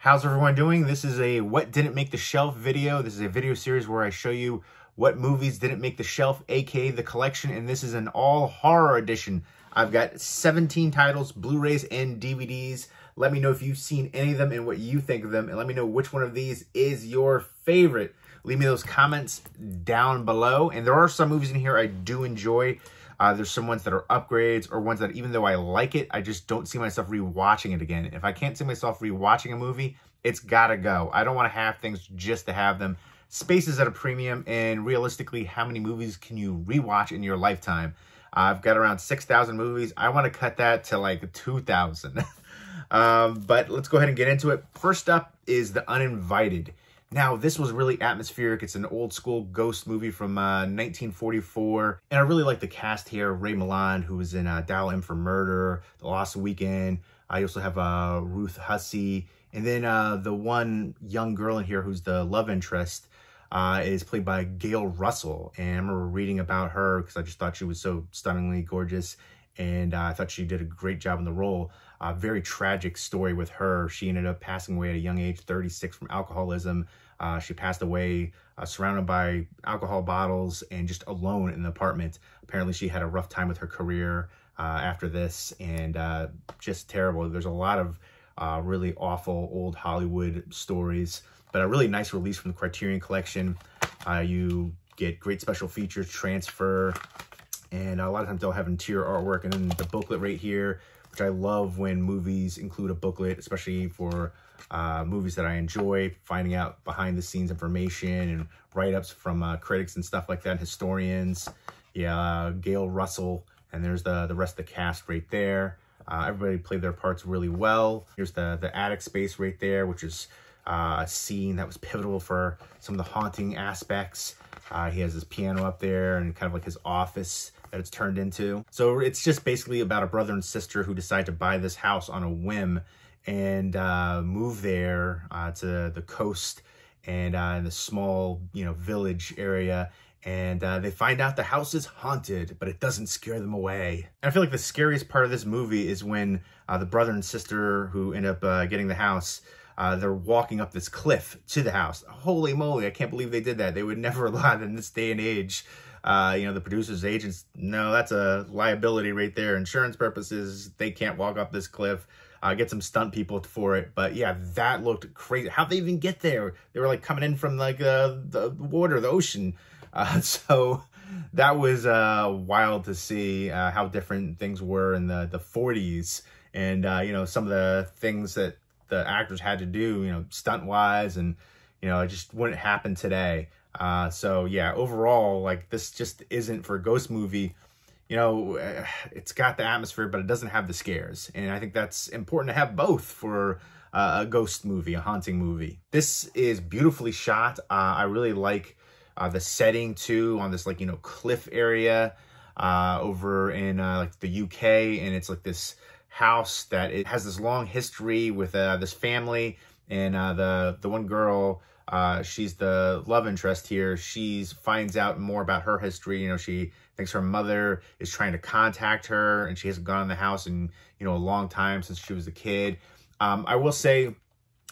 How's everyone doing? This is a What Didn't Make the Shelf video. This is a video series where I show you what movies didn't make the shelf, aka the collection, and this is an all horror edition. I've got 17 titles, Blu-rays, and DVDs. Let me know if you've seen any of them and what you think of them, and let me know which one of these is your favorite. Leave me those comments down below, and there are some movies in here I do enjoy. There's some ones that are upgrades or ones that even though I like it, I just don't see myself rewatching it again. If I can't see myself rewatching a movie, it's gotta go. I don't want to have things just to have them. Space is at a premium, and realistically, how many movies can you rewatch in your lifetime? I've got around 6,000 movies. I want to cut that to like 2,000. But let's go ahead and get into it. First up is The Uninvited. Now, this was really atmospheric. It's an old-school ghost movie from 1944. And I really like the cast here. Ray Milland, who was in Darlin for Murder, The Lost Weekend. I also have Ruth Hussey. And then the one young girl in here who's the love interest is played by Gail Russell. And I remember reading about her because I just thought she was so stunningly gorgeous. And I thought she did a great job in the role. A very tragic story with her. She ended up passing away at a young age, 36, from alcoholism. She passed away surrounded by alcohol bottles and just alone in the apartment. Apparently, she had a rough time with her career after this, and just terrible. There's a lot of really awful old Hollywood stories, but a really nice release from the Criterion Collection. You get great special features, transfer, and a lot of times they'll have interior artwork, and then the booklet right here, which I love when movies include a booklet, especially for movies that I enjoy, finding out behind-the-scenes information and write-ups from critics and stuff like that, historians. Yeah, Gail Russell, and there's the rest of the cast right there. Everybody played their parts really well. Here's the attic space right there, which is a scene that was pivotal for some of the haunting aspects. He has his piano up there and kind of like his office that it's turned into. So it's just basically about a brother and sister who decide to buy this house on a whim and move there to the coast and in the small, you know, village area. And they find out the house is haunted, but it doesn't scare them away. And I feel like the scariest part of this movie is when the brother and sister who end up getting the house, they're walking up this cliff to the house. Holy moly, I can't believe they did that. They would never lie in this day and age. You know, the producers, agents, no, that's a liability right there. Insurance purposes, they can't walk up this cliff. Get some stunt people for it. But yeah, that looked crazy. How'd they even get there? They were like coming in from like the water, the ocean. So that was wild to see how different things were in the 40s. And, you know, some of the things that the actors had to do, you know, stunt wise, and, you know, it just wouldn't happen today. So yeah, overall, like, this just isn't for a ghost movie. You know, it's got the atmosphere, but it doesn't have the scares. And I think that's important to have both for a ghost movie, a haunting movie. This is beautifully shot. I really like the setting too, on this, like, you know, cliff area over in like the UK. And it's like this house that it has this long history with this family, and the one girl, she's the love interest here. She's finds out more about her history. You know, she thinks her mother is trying to contact her, and she hasn't gone in the house in, you know, a long time, since she was a kid. I will say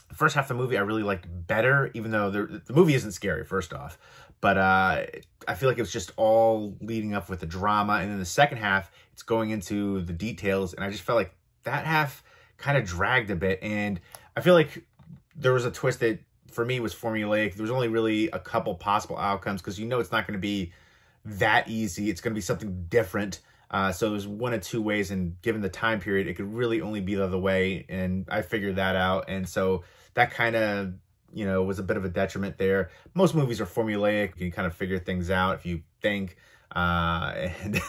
the first half of the movie I really liked better, even though the movie isn't scary, first off. But I feel like it was just all leading up with the drama. And then the second half, it's going into the details. And I just felt like that half kind of dragged a bit. And I feel like there was a twist that, for me, was formulaic. There was only really a couple possible outcomes, because you know it's not going to be that easy. It's going to be something different. So there's one of two ways. And given the time period, it could really only be the other way. And I figured that out. And so that kind of, you know, was a bit of a detriment there. Most movies are formulaic. You can kind of figure things out if you think. And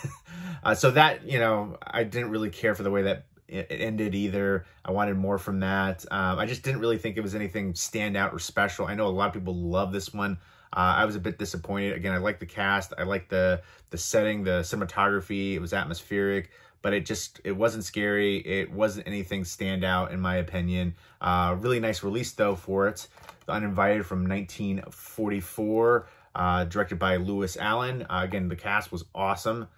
so that, you know, I didn't really care for the way that it ended either. I wanted more from that. I just didn't really think it was anything standout or special. I know a lot of people love this one. I was a bit disappointed. Again, I like the cast. I like the setting, the cinematography. It was atmospheric. But it wasn't scary. It wasn't anything standout, in my opinion. Really nice release, though, for it. The Uninvited from 1944, directed by Lewis Allen. Again, the cast was awesome.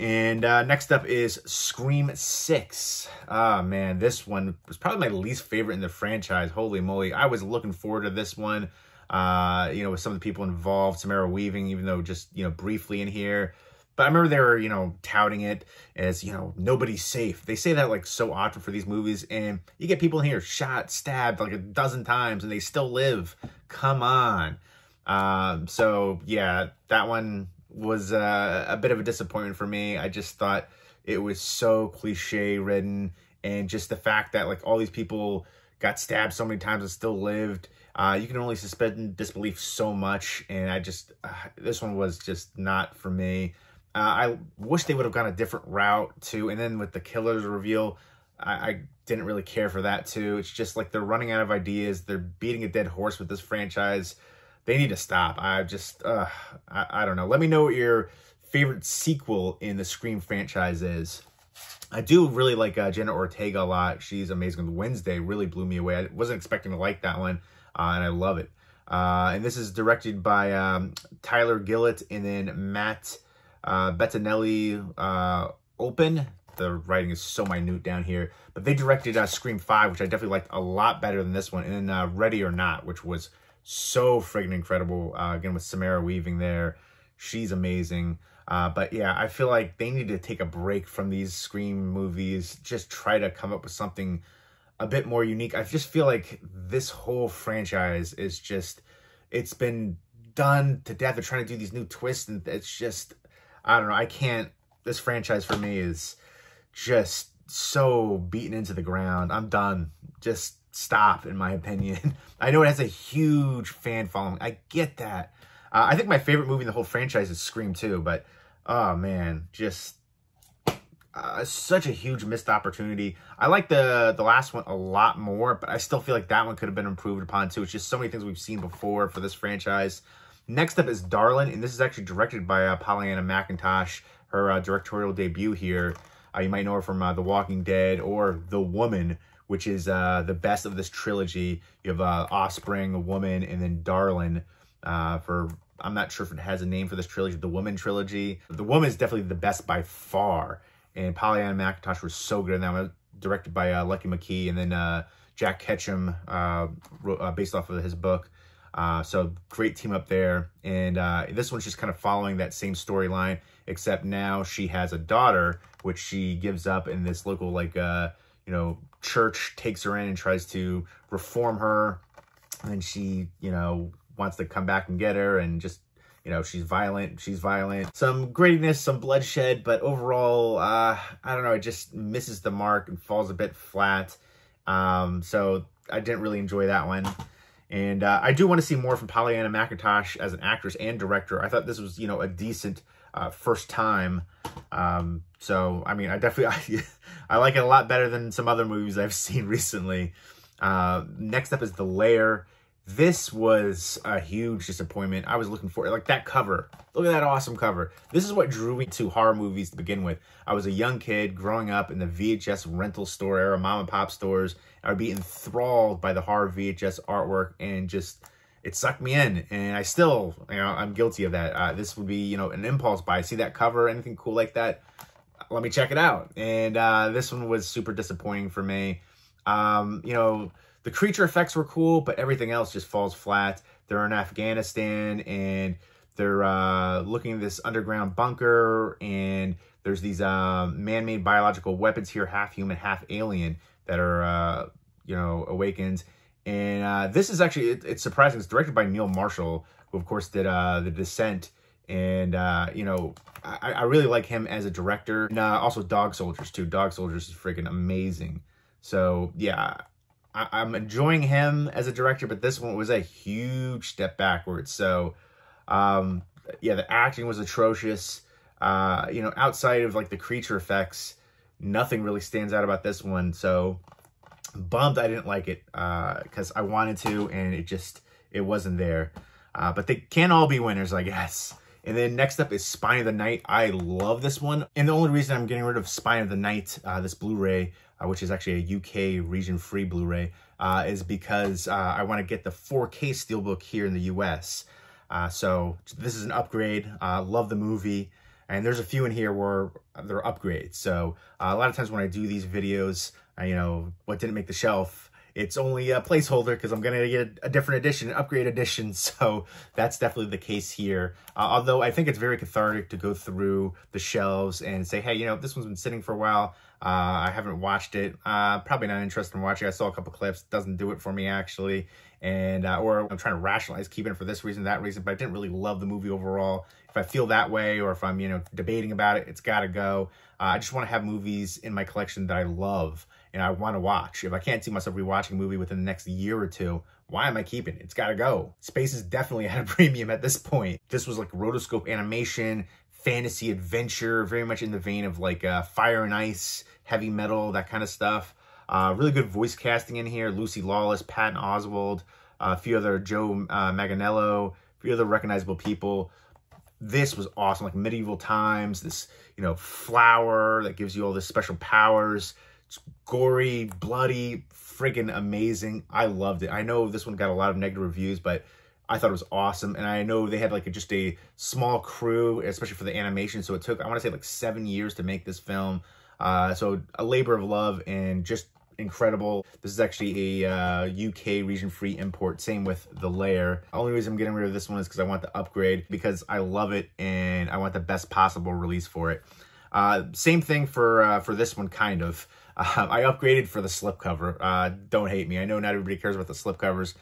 And next up is Scream 6. Ah, man, this one was probably my least favorite in the franchise. Holy moly. I was looking forward to this one, you know, with some of the people involved. Samara Weaving, even though just, you know, briefly in here. But I remember they were, you know, touting it as, you know, nobody's safe. They say that, like, so often for these movies. And you get people in here shot, stabbed, like, a dozen times, and they still live. Come on. So, yeah, that one was a bit of a disappointment for me. I just thought it was so cliche-ridden, and just the fact that, like, all these people got stabbed so many times and still lived, you can only suspend disbelief so much, and I just, this one was just not for me. I wish they would have gone a different route, too, and then with the killer's reveal, I didn't really care for that, too. It's just, like, they're running out of ideas. They're beating a dead horse with this franchise. They need to stop. I just, I don't know. Let me know what your favorite sequel in the Scream franchise is. I do really like Jenna Ortega a lot. She's amazing. Wednesday really blew me away. I wasn't expecting to like that one, and I love it. And this is directed by Tyler Gillett and then Matt Bettinelli. The writing is so minute down here. But they directed Scream 5, which I definitely liked a lot better than this one. And then Ready or Not, which was so friggin' incredible. Again, with Samara Weaving there. She's amazing. But yeah, I feel like they need to take a break from these Scream movies. Just try to come up with something a bit more unique. I just feel like this whole franchise is just, it's been done to death. They're trying to do these new twists, and it's just, I don't know. I can't, this franchise for me is just so beaten into the ground. I'm done. Just stop, in my opinion. I know it has a huge fan following. I get that. I think my favorite movie in the whole franchise is Scream 2, but, oh, man, just such a huge missed opportunity. I like the last one a lot more, but I still feel like that one could have been improved upon, too. It's just so many things we've seen before for this franchise. Next up is Darlin, and this is actually directed by Pollyanna McIntosh, her directorial debut here. You might know her from The Walking Dead or The Woman, which is the best of this trilogy. You have Offspring, The Woman, and then Darlin. I'm not sure if it has a name for this trilogy, The Woman trilogy. The Woman is definitely the best by far. And Pollyanna McIntosh was so good in that one. Directed by Lucky McKee, and then Jack Ketchum, based off of his book. So great team up there. And this one's just kind of following that same storyline, except now she has a daughter, which she gives up in this local, like, you know, church takes her in and tries to reform her. And then she, you know, wants to come back and get her, and just, you know, she's violent. Some grittiness, some bloodshed, but overall, I don't know, it just misses the mark and falls a bit flat. So I didn't really enjoy that one. And I do want to see more from Pollyanna McIntosh as an actress and director. I thought this was, you know, a decent first time. So, I mean, I definitely, I like it a lot better than some other movies I've seen recently. Next up is The Lair. This was a huge disappointment. I was looking for it. Like, that cover. Look at that awesome cover. This is what drew me to horror movies to begin with. I was a young kid growing up in the VHS rental store era, mom and pop stores. I would be enthralled by the horror VHS artwork, and just, it sucked me in. And I still, you know, I'm guilty of that. This would be, you know, an impulse buy. See that cover, anything cool like that, let me check it out. And this one was super disappointing for me. You know, the creature effects were cool, but everything else just falls flat. They're in Afghanistan, and they're looking at this underground bunker, and there's these man-made biological weapons here, half human, half alien, that are, you know, awakened. And this is actually, it's surprising. It's directed by Neil Marshall, who, of course, did The Descent. And, you know, I really like him as a director. And also Dog Soldiers, too. Dog Soldiers is freaking amazing. So, yeah, I'm enjoying him as a director, but this one was a huge step backwards. So, yeah, the acting was atrocious. You know, outside of, like, the creature effects, nothing really stands out about this one. So, bummed I didn't like it, because I wanted to, and it just, it wasn't there. But they can all be winners, I guess. And then next up is Spine of the Night. I love this one. And the only reason I'm getting rid of Spine of the Night, this Blu-ray, which is actually a UK region-free Blu-ray, is because I want to get the 4K Steelbook here in the US. So this is an upgrade. Love the movie. And there's a few in here where they're upgrades. So a lot of times when I do these videos, you know, what didn't make the shelf, it's only a placeholder because I'm going to get a different edition, an upgrade edition. So that's definitely the case here. Although I think it's very cathartic to go through the shelves and say, hey, you know, this one's been sitting for a while. I haven't watched it. Probably not interested in watching. I saw a couple clips. Doesn't do it for me, actually. And or I'm trying to rationalize keeping it for this reason, that reason. But I didn't really love the movie overall. If I feel that way, or if I'm, you know, debating about it, it's got to go. I just want to have movies in my collection that I love and I want to watch. If I can't see myself rewatching a movie within the next year or two, why am I keeping it? It's got to go. Space is definitely at a premium at this point. This was like rotoscope animation, fantasy adventure, very much in the vein of like Fire and Ice, heavy metal, that kind of stuff. Really good voice casting in here. Lucy Lawless, Patton Oswalt, a few other Joe Manganiello, a few other recognizable people. This was awesome, like medieval times, this, you know, flower that gives you all this special powers. It's gory, bloody, friggin' amazing. I loved it. I know this one got a lot of negative reviews, but I thought it was awesome. And I know they had like just a small crew, especially for the animation. So it took, I want to say like 7 years to make this film. So a labor of love and just incredible. This is actually a UK region-free import. Same with The Lair. The only reason I'm getting rid of this one is because I want the upgrade, because I love it and I want the best possible release for it. Same thing for this one, kind of. I upgraded for the slipcover. Don't hate me. I know not everybody cares about the slipcovers.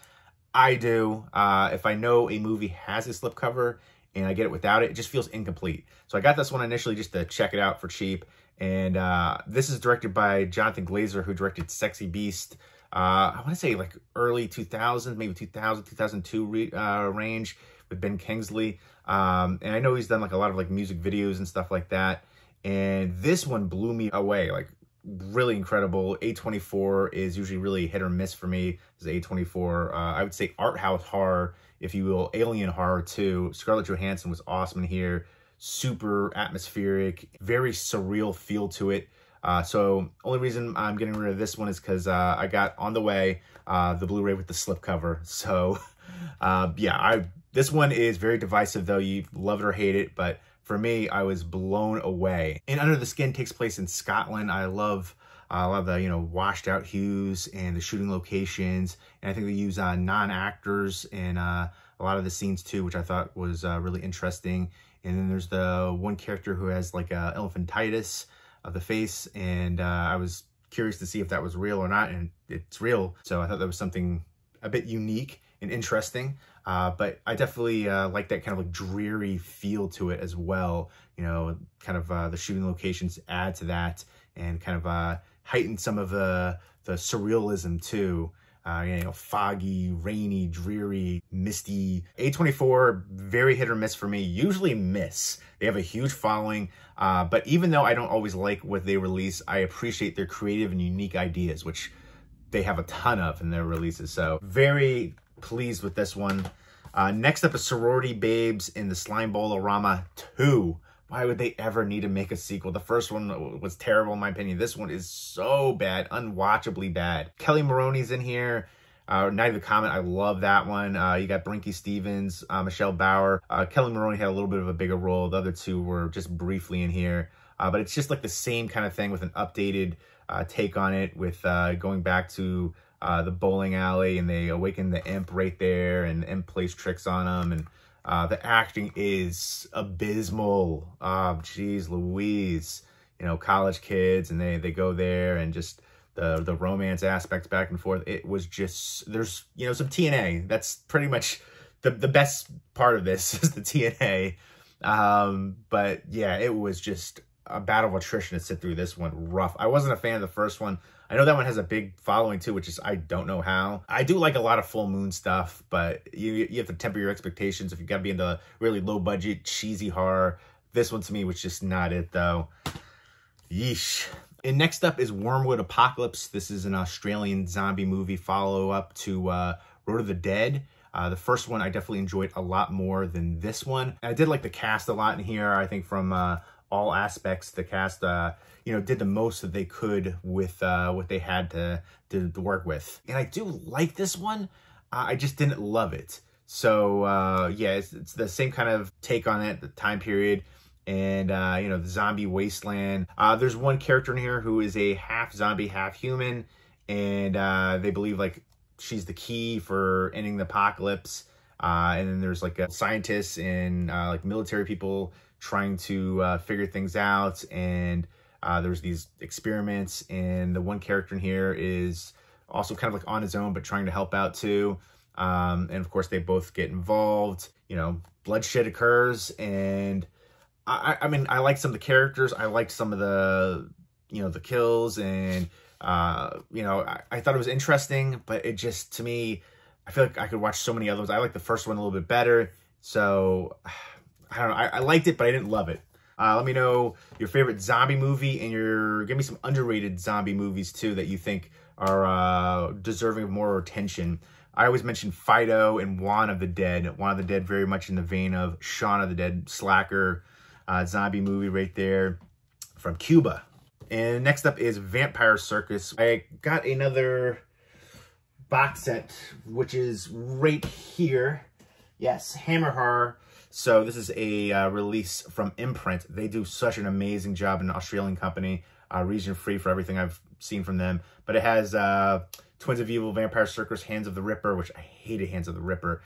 I do. If I know a movie has a slipcover and I get it without it, it just feels incomplete. So I got this one initially just to check it out for cheap. And this is directed by Jonathan Glazer, who directed Sexy Beast. I want to say like early 2000s, maybe 2000, 2002 range with Ben Kingsley. And I know he's done like a lot of like music videos and stuff like that. And this one blew me away, like really incredible. A24 is usually really hit or miss for me. This is A24. I would say art house horror, if you will, alien horror too. Scarlett Johansson was awesome in here. Super atmospheric, very surreal feel to it. So only reason I'm getting rid of this one is because I got on the way the Blu-ray with the slipcover. So yeah, this one is very divisive though. You love it or hate it, but for me, I was blown away. And Under the Skin takes place in Scotland. I love a lot of the, you know, washed out hues and the shooting locations. And I think they use non-actors in a lot of the scenes too, which I thought was really interesting. And then there's the one character who has like elephantitis of the face. And I was curious to see if that was real or not. And it's real. So I thought that was something a bit unique and interesting. But I definitely like that kind of like dreary feel to it as well. You know, kind of the shooting locations add to that and kind of heighten some of the surrealism too. You know, foggy, rainy, dreary, misty. A24, very hit or miss for me. Usually miss. They have a huge following. But even though I don't always like what they release, I appreciate their creative and unique ideas, which they have a ton of in their releases. So very pleased with this one. Next up is Sorority Babes in the Slime Bowl-orama 2. Why would they ever need to make a sequel? The first one was terrible in my opinion. This one is so bad, unwatchably bad. Kelly Maroney's in here. Night of the Comet, I love that one. You got Brinkie Stevens, Michelle Bauer. Kelly Maroney had a little bit of a bigger role. The other two were just briefly in here. But it's just like the same kind of thing with an updated take on it, with going back to the bowling alley, and they awaken the imp right there, and the imp plays tricks on them, and the acting is abysmal. Geez Louise, you know, college kids, and they go there, and just the romance aspects back and forth. It was just, there's, you know, some TNA. That's pretty much the best part of this is the TNA. But yeah, it was just a battle of attrition to sit through this one. Rough. I wasn't a fan of the first one. I know that one has a big following too, which is, I don't know how. I do like a lot of full moon stuff, but you have to temper your expectations if you gotta be into really low budget, cheesy horror. This one to me was just not it though. Yeesh. And next up is Wormwood Apocalypse. This is an Australian zombie movie follow-up to Road of the Dead. The first one I definitely enjoyed a lot more than this one. I did like the cast a lot in here. I think from all aspects, the cast, you know, did the most that they could with what they had to work with. And I do like this one. I just didn't love it. So yeah, it's the same kind of take on it, the time period. and, you know, the zombie wasteland. There's one character in here who is a half zombie, half human, and they believe, like, she's the key for ending the apocalypse. And then there's, like, scientists and, like, military people trying to figure things out. And there's these experiments. And the one character in here is also kind of, like, on his own, but trying to help out, too. And, of course, they both get involved. You know, bloodshed occurs. And, I mean, I like some of the characters. I like some of the, you know, the kills. And, you know, I thought it was interesting. But it just, to me... I feel like I could watch so many other ones. I like the first one a little bit better. So, I don't know. I liked it, but I didn't love it. Let me know your favorite zombie movie and your... Give me some underrated zombie movies, too, that you think are deserving of more attention. I always mention Fido and Dawn of the Dead. Dawn of the Dead very much in the vein of Shaun of the Dead, slacker zombie movie right there from Cuba. And next up is Vampire Circus. I got another... box set, which is right here. Yes, Hammer Horror. So this is a release from Imprint. They do such an amazing job, an Australian company, region free for everything I've seen from them. But it has Twins of Evil, Vampire Circus, Hands of the Ripper, which I hated Hands of the Ripper,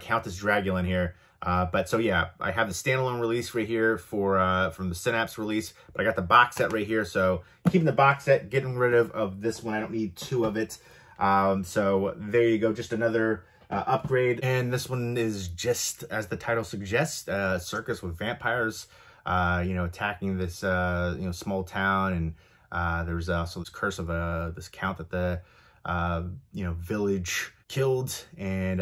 Countess Dracula in here. But so yeah, I have the standalone release right here for from the Synapse release, but I got the box set right here. So keeping the box set, getting rid of this one. I don't need two of it. So there you go, just another upgrade. And this one is just, as the title suggests, circus with vampires, you know, attacking this, you know, small town. And there's also this curse of this count that the, you know, village killed. And,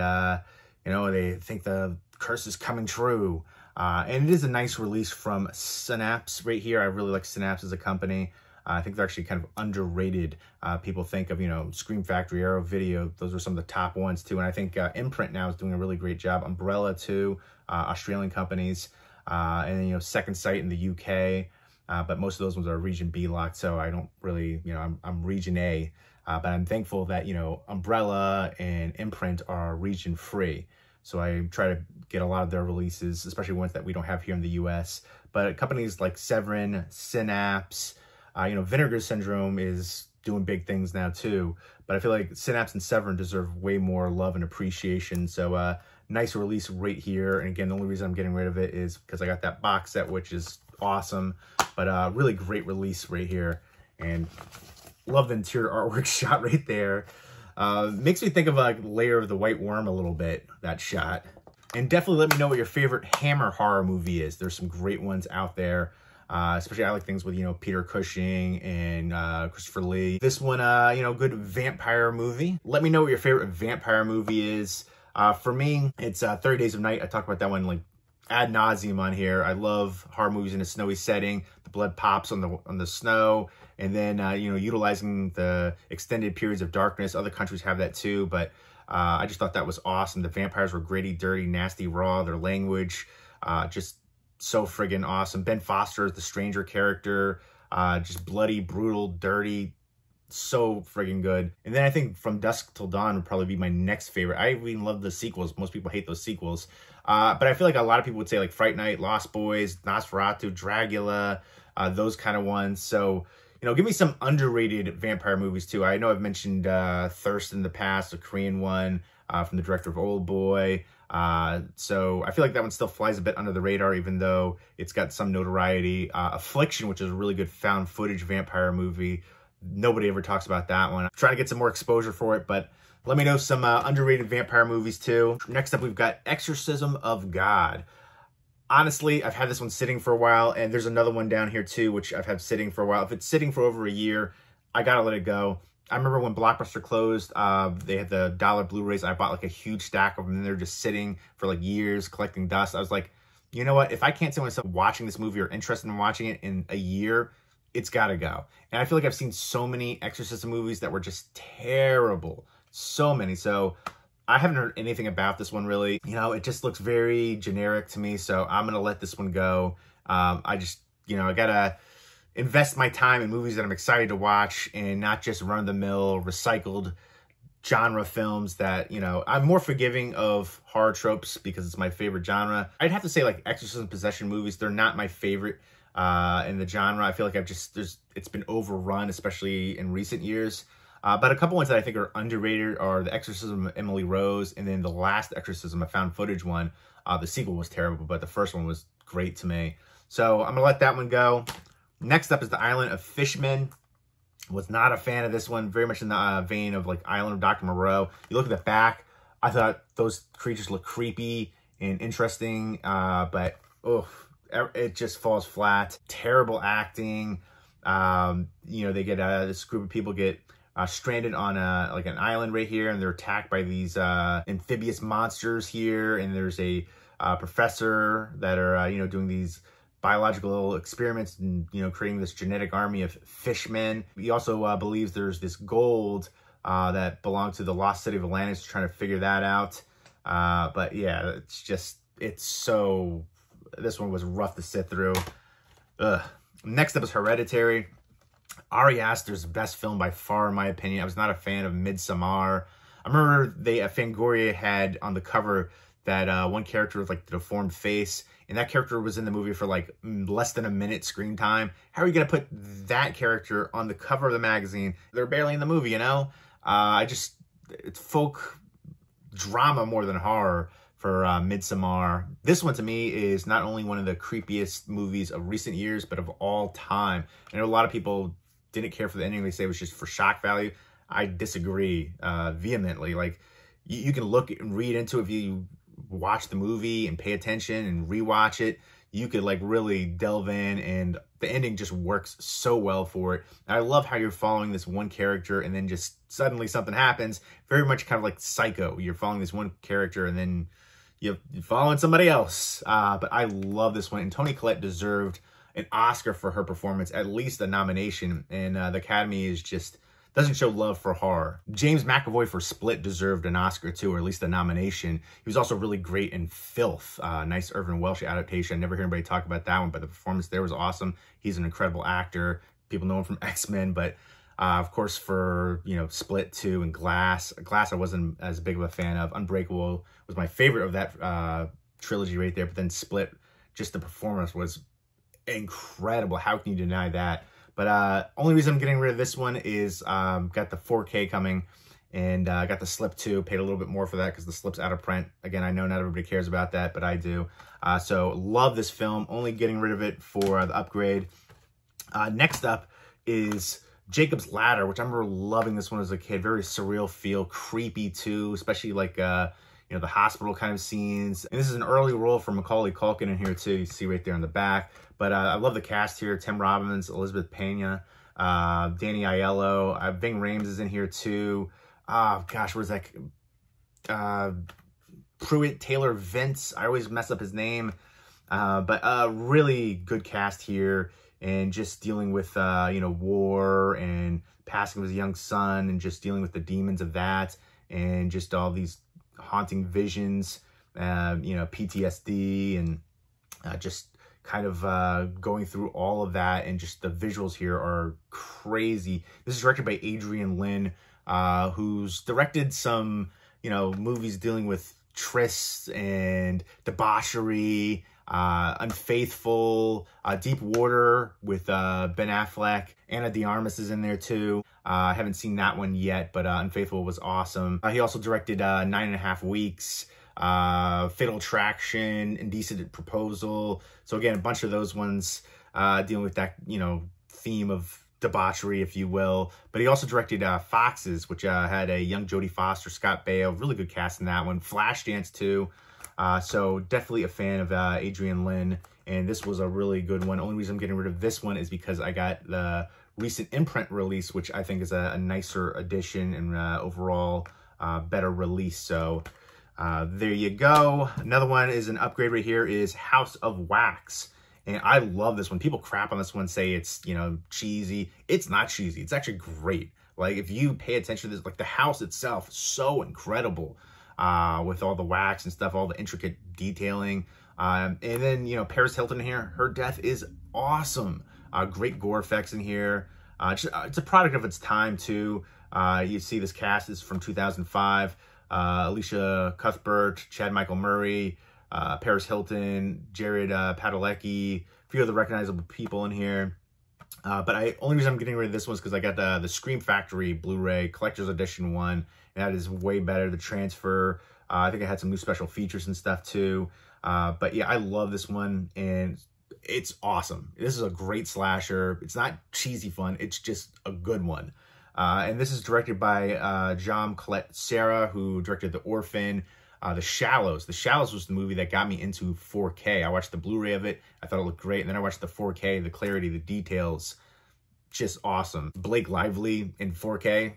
you know, they think the curse is coming true. And it is a nice release from Synapse right here. I really like Synapse as a company. I think they're actually kind of underrated. People think of, you know, Scream Factory, Arrow Video. Those are some of the top ones, too. And I think Imprint now is doing a really great job. Umbrella, too. Australian companies. And, you know, Second Sight in the UK. But most of those ones are Region B locked. So I don't really, you know, I'm Region A. But I'm thankful that, you know, Umbrella and Imprint are region free. So I try to get a lot of their releases, especially ones that we don't have here in the US. But companies like Severin, Synapse... you know, Vinegar Syndrome is doing big things now, too. But I feel like Synapse and Severin deserve way more love and appreciation. So, nice release right here. And again, the only reason I'm getting rid of it is because I got that box set, which is awesome. But really great release right here. And love the interior artwork shot right there. Makes me think of, like, Lair of the White Worm a little bit, that shot. And definitely let me know what your favorite Hammer Horror movie is. There's some great ones out there. Especially I like things with, you know, Peter Cushing and Christopher Lee. This one, you know, good vampire movie. Let me know what your favorite vampire movie is. For me, it's 30 Days of Night. I talked about that one, like, ad nauseum on here. I love horror movies in a snowy setting. The blood pops on the snow. And then, you know, utilizing the extended periods of darkness. Other countries have that too, but I just thought that was awesome. The vampires were gritty, dirty, nasty, raw. Their language, just... so friggin' awesome. Ben Foster is the stranger character. Just bloody, brutal, dirty. So friggin' good. And then I think From Dusk Till Dawn would probably be my next favorite. I even love the sequels. Most people hate those sequels. But I feel like a lot of people would say, like, Fright Night, Lost Boys, Nosferatu, Dracula, those kind of ones. So, you know, give me some underrated vampire movies, too. I know I've mentioned Thirst in the past, a Korean one from the director of Oldboy. So I feel like that one still flies a bit under the radar, even though it's got some notoriety. Affliction, which is a really good found footage vampire movie. Nobody ever talks about that one. I'm trying to get some more exposure for it, but let me know some underrated vampire movies too. Next up, we've got Exorcism of God. Honestly, I've had this one sitting for a while, and there's another one down here too, which I've had sitting for a while. If it's sitting for over a year, I gotta let it go. I remember when Blockbuster closed, they had the dollar Blu-rays. I bought, like, a huge stack of them, and they're just sitting for, like, years, collecting dust. I was like, you know what? If I can't see myself watching this movie or interested in watching it in a year, it's got to go. And I feel like I've seen so many Exorcism movies that were just terrible. So many. So I haven't heard anything about this one, really. You know, it just looks very generic to me, so I'm going to let this one go. I just, you know, I got to... invest my time in movies that I'm excited to watch and not just run-of-the-mill, recycled genre films that, you know, I'm more forgiving of horror tropes because it's my favorite genre. I'd have to say like exorcism possession movies, they're not my favorite in the genre. I feel like I've just, it's been overrun, especially in recent years. But a couple ones that I think are underrated are The Exorcism of Emily Rose, and then The Last Exorcism, I found footage one. The sequel was terrible, but the first one was great to me. So I'm going to let that one go. Next up is The Island of Fishmen. Was not a fan of this one, very much in the vein of like Island of Dr. Moreau. You look at the back, I thought those creatures look creepy and interesting, but oh, it just falls flat. Terrible acting. You know, they get this group of people get stranded on like an island right here, and they're attacked by these amphibious monsters here, and there's a professor that are you know, doing these biological experiments and, you know, creating this genetic army of fishmen. He also believes there's this gold that belonged to the lost city of Atlantis, trying to figure that out. But yeah, it's just, it's so, this one was rough to sit through. Ugh. Next up is Hereditary. Ari Aster's best film by far, in my opinion. I was not a fan of Midsommar. I remember they, Fangoria had on the cover that one character with like the deformed face, and that character was in the movie for like less than a minute screen time. How are you going to put that character on the cover of the magazine? They're barely in the movie, you know? I just, it's folk drama more than horror for Midsommar. This one to me is not only one of the creepiest movies of recent years, but of all time. I know a lot of people didn't care for the ending. They say it was just for shock value. I disagree vehemently. Like, you can look and read into it if you watch the movie and pay attention and rewatch it. You could like really delve in, and the ending just works so well for it. And I love how you're following this one character and then just suddenly something happens. Very much kind of like Psycho. You're following this one character and then you're following somebody else. But I love this one. And Toni Collette deserved an Oscar for her performance, at least a nomination. And the Academy is just doesn't show love for horror. James McAvoy for Split deserved an Oscar too, or at least a nomination. He was also really great in Filth. Nice Irvin Welsh adaptation. I never hear anybody talk about that one, but the performance there was awesome. He's an incredible actor. People know him from X-Men, but of course for, you know, Split 2 and Glass. Glass I wasn't as big of a fan of. Unbreakable was my favorite of that trilogy right there, but then Split, just the performance was incredible. How can you deny that? But only reason I'm getting rid of this one is got the 4K coming, and I got the Slip 2. Paid a little bit more for that because the Slip's out of print. Again, I know not everybody cares about that, but I do. So love this film. Only getting rid of it for the upgrade. Next up is Jacob's Ladder, which I remember loving this one as a kid. Very surreal feel. Creepy, too. Especially like, you know, the hospital kind of scenes. And this is an early role for Macaulay Culkin in here, too. You see right there in the back. But I love the cast here. Tim Robbins, Elizabeth Pena, Danny Aiello. Ving Rhames is in here too. Oh, gosh, where's that? Pruitt Taylor Vince. I always mess up his name. But really good cast here. And just dealing with, you know, war and passing of his young son. And just dealing with the demons of that. And just all these haunting visions. You know, PTSD and just kind of going through all of that, and just the visuals here are crazy. This is directed by Adrian Lin, who's directed some, you know, movies dealing with trysts and debauchery, Unfaithful, Deep Water with Ben Affleck. Ana de Armas is in there too. I haven't seen that one yet, but Unfaithful was awesome. He also directed 9.5 Weeks, Fatal Attraction, Indecent Proposal. So again, a bunch of those ones dealing with that, you know, theme of debauchery, if you will. But he also directed Foxes, which had a young Jodie Foster, Scott Baio, really good cast in that one. Flashdance too. So definitely a fan of Adrian Lin, and this was a really good one. Only reason I'm getting rid of this one is because I got the recent Imprint release, which I think is a nicer addition and overall better release. So there you go. Another one is an upgrade right here is House of Wax. And I love this one. People crap on this one, say it's, you know, cheesy. It's not cheesy. It's actually great. Like, if you pay attention to this, like the house itself, so incredible with all the wax and stuff, all the intricate detailing. And then, you know, Paris Hilton here, her death is awesome. Great gore effects in here. It's a product of its time too. You see this cast is from 2005. Alicia Cuthbert, Chad Michael Murray, Paris Hilton, Jared Padalecki, a few other recognizable people in here. But I only reason I'm getting rid of this one is because I got the Scream Factory Blu-ray Collector's Edition one, and that is way better. The transfer, I think I had some new special features and stuff too. But yeah, I love this one, and it's awesome. This is a great slasher. It's not cheesy fun. It's just a good one. And this is directed by Jaume Colette Serra, who directed The Orphan, The Shallows. The Shallows was the movie that got me into 4K. I watched the Blu-ray of it. I thought it looked great. And then I watched the 4K, the clarity, the details. Just awesome. Blake Lively in 4K.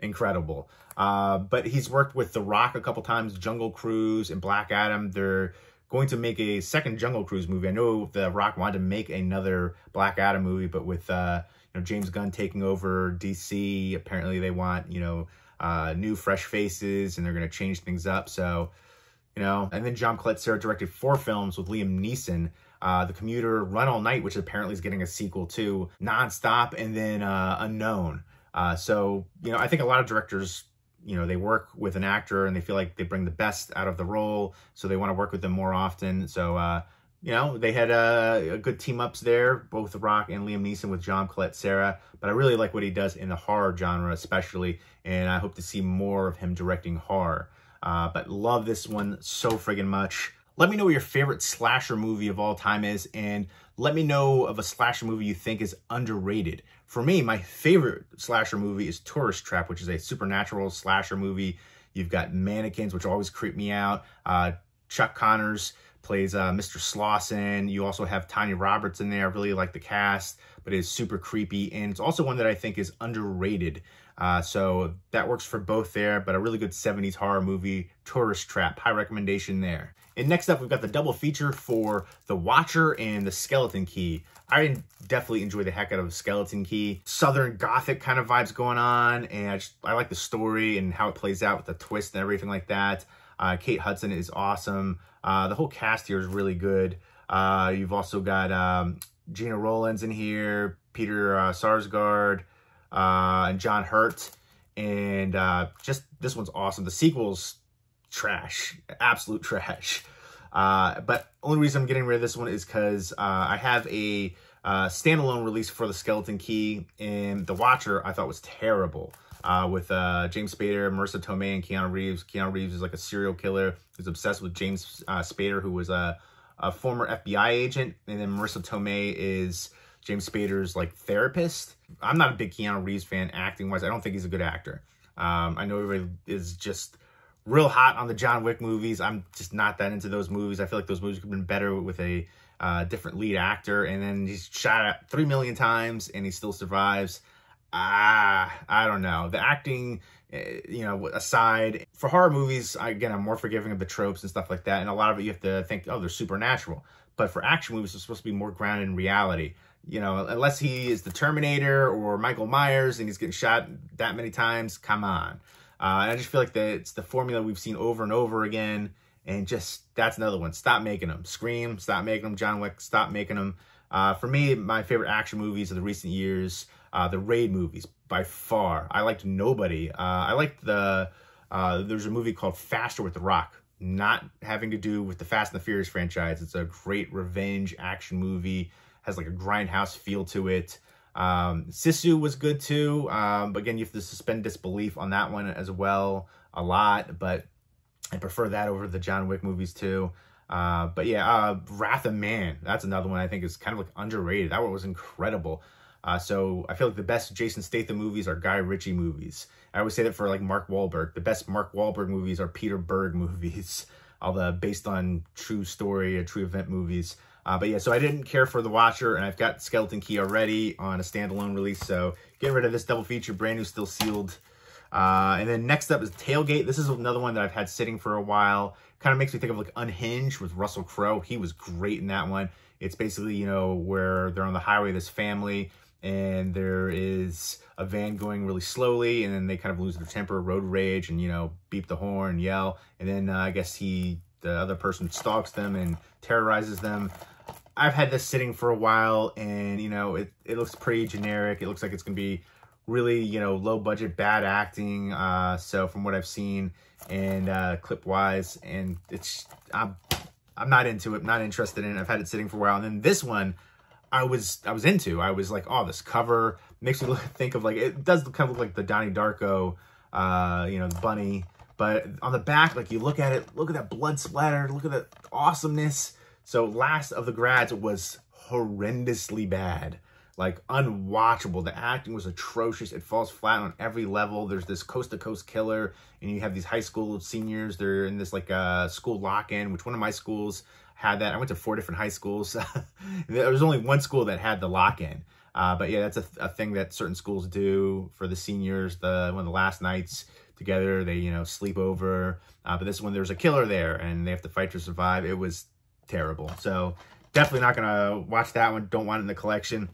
Incredible. But he's worked with The Rock a couple times, Jungle Cruise and Black Adam. They're going to make a second Jungle Cruise movie. I know The Rock wanted to make another Black Adam movie, but with you know, James Gunn taking over DC, apparently they want, you know, new fresh faces, and they're going to change things up. So, you know, and then Jaume Colette Serra directed 4 films with Liam Neeson, The Commuter, Run All Night, which apparently is getting a sequel to, Nonstop, and then Unknown. So, you know, I think a lot of directors, you know, they work with an actor and they feel like they bring the best out of the role. So they want to work with them more often. So, you know, they had a good team ups there, both The Rock and Liam Neeson with Jaume Colette Serra. But I really like what he does in the horror genre, especially. And I hope to see more of him directing horror. But love this one so friggin' much. Let me know what your favorite slasher movie of all time is, and let me know of a slasher movie you think is underrated. For me, my favorite slasher movie is Tourist Trap, which is a supernatural slasher movie. You've got mannequins, which always creep me out. Chuck Connors plays Mr. Slauson. You also have Tanya Roberts in there. I really like the cast, but it is super creepy. And it's also one that I think is underrated. So that works for both there, but a really good 70s horror movie, Tourist Trap. High recommendation there. And next up, we've got the double feature for The Watcher and The Skeleton Key. I definitely enjoy the heck out of Skeleton Key. Southern Gothic kind of vibes going on, and I like the story and how it plays out with the twist and everything like that. Kate Hudson is awesome. The whole cast here is really good. You've also got Gena Rowlands in here, Peter Sarsgaard, and John Hurt. And just this one's awesome. The sequel's trash, absolute trash. But only reason I'm getting rid of this one is because I have a standalone release for The Skeleton Key, and The Watcher I thought was terrible. With James Spader, Marissa Tomei, and Keanu Reeves. Keanu Reeves is like a serial killer who's obsessed with James Spader, who was a former FBI agent. And then Marissa Tomei is James Spader's like therapist. I'm not a big Keanu Reeves fan acting-wise. I don't think he's a good actor. I know everybody is just real hot on the John Wick movies. I'm just not that into those movies. I feel like those movies could have been better with a different lead actor. And then he's shot at 3 million times and he still survives. I don't know. The acting, you know, aside, for horror movies, again, I'm more forgiving of the tropes and stuff like that. And a lot of it, you have to think, oh, they're supernatural. But for action movies, they're supposed to be more grounded in reality. You know, unless he is the Terminator or Michael Myers and he's getting shot that many times, come on. And I just feel like it's the formula we've seen over and over again. And just, that's another one. Stop making them. Scream, stop making them. John Wick, stop making them. For me, my favorite action movies of the recent years, the Raid movies, by far. I liked Nobody. I liked there's a movie called Faster with The Rock, not having to do with the Fast and the Furious franchise. It's a great revenge action movie, has like a grindhouse feel to it. Sisu was good too, but again, you have to suspend disbelief on that one as well a lot, but I prefer that over the John Wick movies too. But yeah, Wrath of Man, that's another one I think is kind of like underrated. That one was incredible. So I feel like the best Jason Statham movies are Guy Ritchie movies. I always say that for like Mark Wahlberg. The best Mark Wahlberg movies are Peter Berg movies, all the based on true story or true event movies. But yeah, so I didn't care for The Watcher, and I've got Skeleton Key already on a standalone release. So getting rid of this double feature, brand new, still sealed. And then next up is Tailgate. This is another one that I've had sitting for a while. Kind of makes me think of like Unhinged with Russell Crowe. He was great in that one. It's basically, you know, where they're on the highway, this family, and there is a van going really slowly, and then they kind of lose their temper, road rage, and, you know, beep the horn, yell. And then I guess the other person stalks them and terrorizes them. I've had this sitting for a while, and, you know, it looks pretty generic. It looks like it's going to be really, you know, low budget, bad acting. So from what I've seen and clip wise, and it's, I'm not into it, not interested in it. I've had it sitting for a while. And then this one I was into. I was like, oh, this cover makes me think of, like, it does kind of look like the Donnie Darko, you know, the bunny. But on the back, like, you look at it, look at that blood splatter, look at that awesomeness. So Last of the Grads was horrendously bad, like unwatchable. The acting was atrocious. It falls flat on every level. There's this coast-to-coast killer, and you have these high school seniors. They're in this, like, school lock-in, which one of my schools had that. I went to 4 different high schools. There was only one school that had the lock-in. But yeah, that's a thing that certain schools do for the seniors. One of the last nights together, they, you know, sleep over. But this one, there's a killer there, and they have to fight to survive. It was terrible. So definitely not going to watch that one. Don't want it in the collection.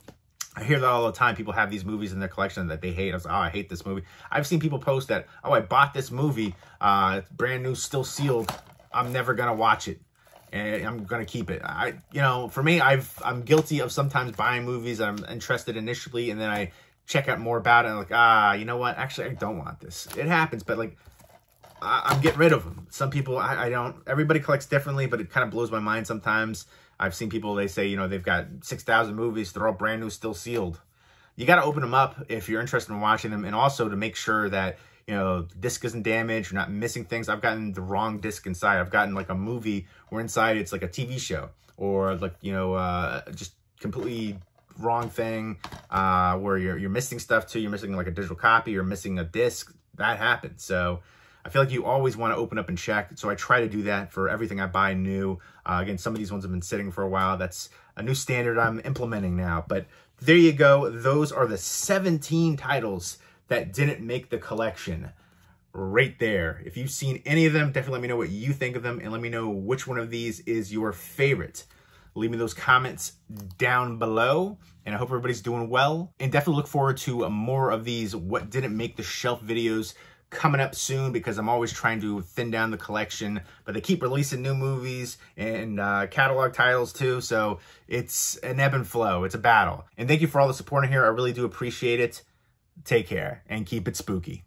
I hear that all the time. People have these movies in their collection that they hate. I was like, oh, I hate this movie. I've seen people post that, oh, I bought this movie. It's brand new, still sealed. I'm never going to watch it, and I'm going to keep it. You know, for me, I'm guilty of sometimes buying movies I'm interested initially, and then I check out more about it, and I'm like, ah, you know what? Actually, I don't want this. It happens, but, like, I'm getting rid of them. Some people, I don't. Everybody collects differently, but it kind of blows my mind sometimes. I've seen people, they say, you know, they've got 6,000 movies. They're all brand new, still sealed. You got to open them up if you're interested in watching them, and also to make sure that, you know, the disc isn't damaged. You're not missing things. I've gotten the wrong disc inside. I've gotten, like, a movie where inside it's like a TV show, or, like, you know, just completely wrong thing, where you're missing stuff too. You're missing, like, a digital copy. You're missing a disc. That happens. So I feel like you always want to open up and check. So I try to do that for everything I buy new. Again, some of these ones have been sitting for a while. That's a new standard I'm implementing now. But there you go. Those are the 17 titles that didn't make the collection right there. If you've seen any of them, definitely let me know what you think of them, and let me know which one of these is your favorite. Leave me those comments down below, and I hope everybody's doing well. And definitely look forward to more of these what didn't make the shelf videos coming up soon, because I'm always trying to thin down the collection, but they keep releasing new movies and catalog titles too, so it's an ebb and flow. It's a battle. And thank you for all the support in here. I really do appreciate it. Take care, and keep it spooky.